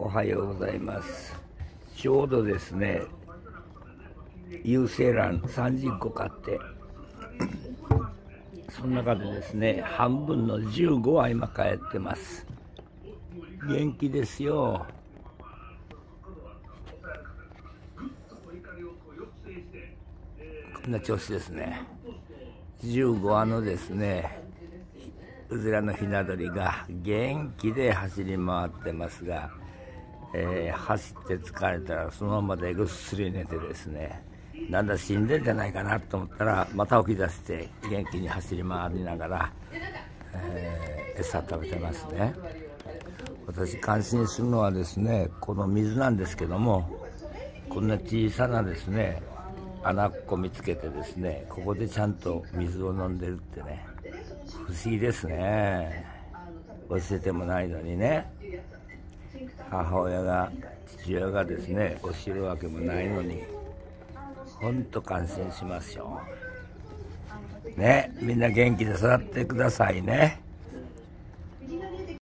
おはようございます。ちょうどですね、有精卵30個買ってその中でですね、半分の15は今帰ってます。元気ですよ。こんな調子ですね。15羽のですねうずらのひな鳥が元気で走り回ってますが、走って疲れたらそのままでぐっすり寝てですね、なんだ死んでんじゃないかなと思ったらまた起き出して元気に走り回りながら、餌食べてますね。私感心するのはですね、この水なんですけども、こんな小さなですね穴っこ見つけてですね、ここでちゃんと水を飲んでるってね、不思議ですね。教えてもないのにね、母親が父親がですね教えるわけもないのに、ほんと感心しますよね。みんな元気で育ってくださいね。